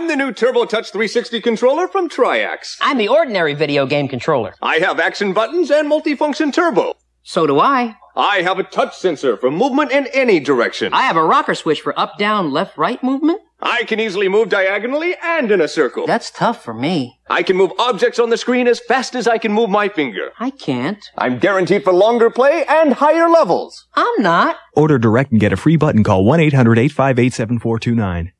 I'm the new TurboTouch 360 controller from Triax. I'm the ordinary video game controller. I have action buttons and multifunction turbo. So do I. I have a touch sensor for movement in any direction. I have a rocker switch for up, down, left, right movement. I can easily move diagonally and in a circle. That's tough for me. I can move objects on the screen as fast as I can move my finger. I can't. I'm guaranteed for longer play and higher levels. I'm not. Order direct and get a free button. Call 1-800-858-7429.